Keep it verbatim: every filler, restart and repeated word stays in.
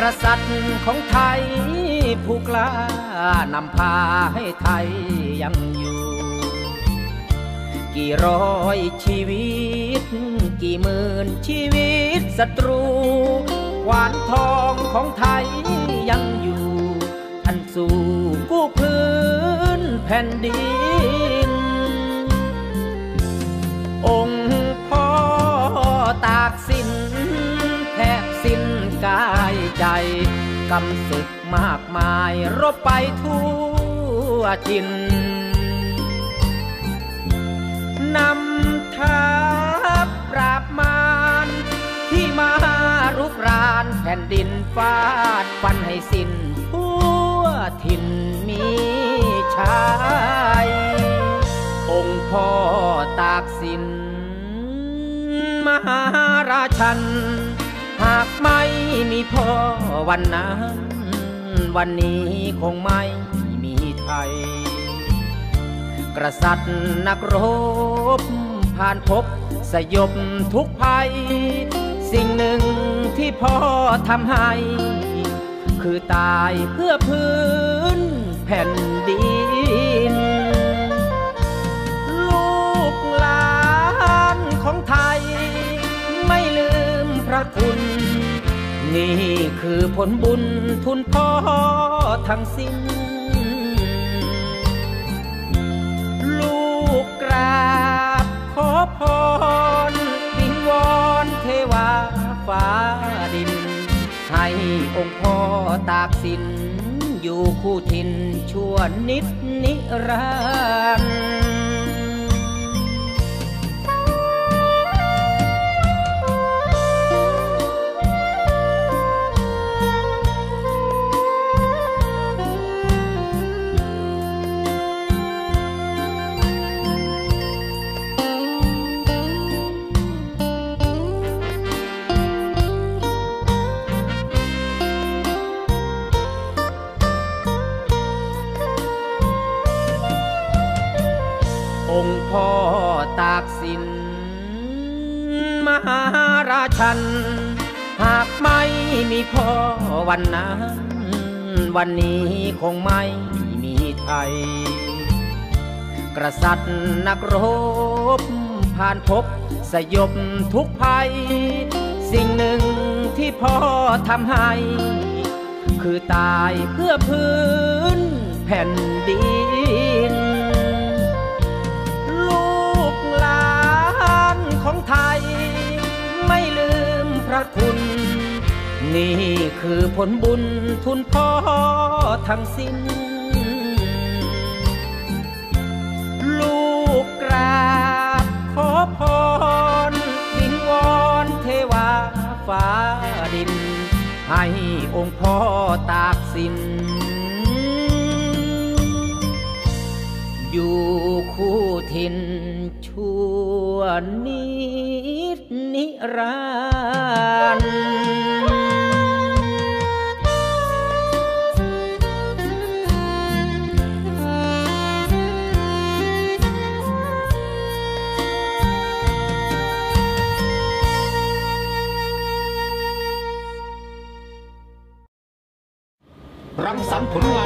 กษัตริย์ของไทยผู้กล้านำพาให้ไทยยังอยู่กี่ร้อยชีวิตกี่หมื่นชีวิตศัตรูขวานทองของไทยยังอยู่ท่านสู่กู้พื้นแผ่นดินองค์พ่อตากสินแทบสิ้นกายใจกำศึกมากมายรบไปทั่วทินนำทัพปราบมารที่มารุกรานแผ่นดินฟาดฟันให้สิ้นทั่วทินมีชายองค์พ่อตากสินมหาราชันหากไม่มีพ่อวันนั้นวันนี้คงไม่มีไทยกษัตริย์นักรบผ่านพบสยบทุกภัยสิ่งหนึ่งที่พ่อทำให้คือตายเพื่อพื้นแผ่นดินลูกหลานของไทยไม่ลืมพระคุณนี่คือผลบุญทุนพ่อทั้งสิ้นลูกกราบขอพรวิงวอนเทวาฟ้าดินให้องค์พ่อตากสินอยู่คู่ทินชั่วนิดนิรันดร์องค์พ่อตากสินมหาราชันหากไม่มีพ่อวันนั้นวันนี้คงไม่มีไทยกษัตริย์นักรบผ่านพบสยบทุกภัยสิ่งหนึ่งที่พ่อทำให้คือตายเพื่อพื้นแผ่นดินของไทยไม่ลืมพระคุณนี่คือผลบุญทุนพ่อทั้งสิ้นลูกกราบขอพรวิงวอนเทวาฟ้าดินให้องค์พ่อตากสินอยู่คู่ทินชั่วนิดนิรันดร์รังสรรค์ผลงาน